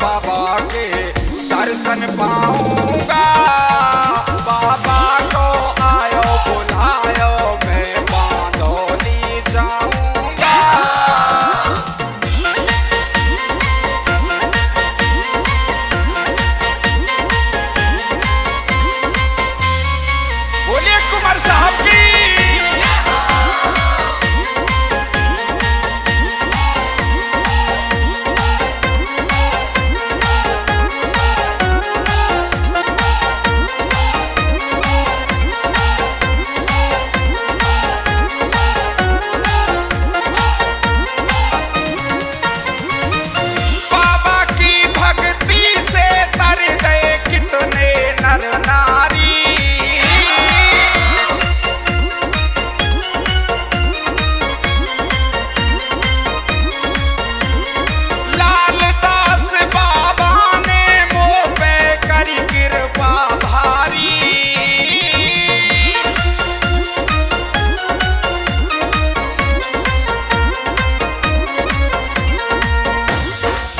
बाबा के दर्शन पाऊंगा, बाबा को आयो बुलायो, मैं बांदोली जाऊंगा। बोलिए कुमार साहब की।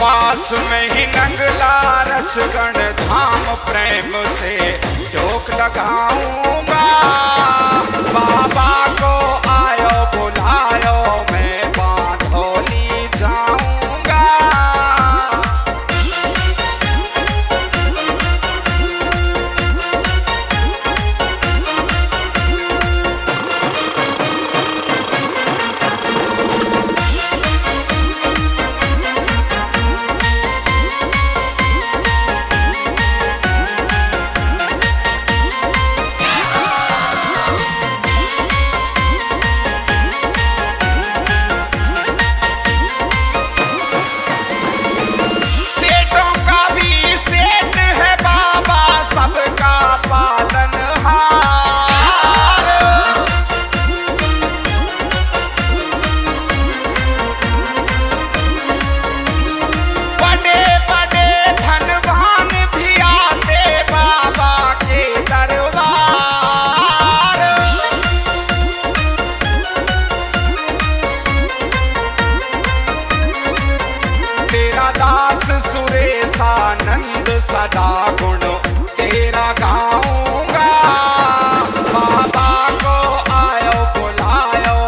पास में ही नंगला रसगण धाम प्रेम से टोक लगाऊंगा, बाबा को आयो बुलायो, मैं बांधोली जाऊंगा। सुरेसा नंद सदा गुण तेरा गाऊंगा, बाबा को आयो बुलायो।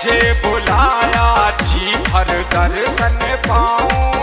तुझे बुलाया जी भर दर्शन पाऊं।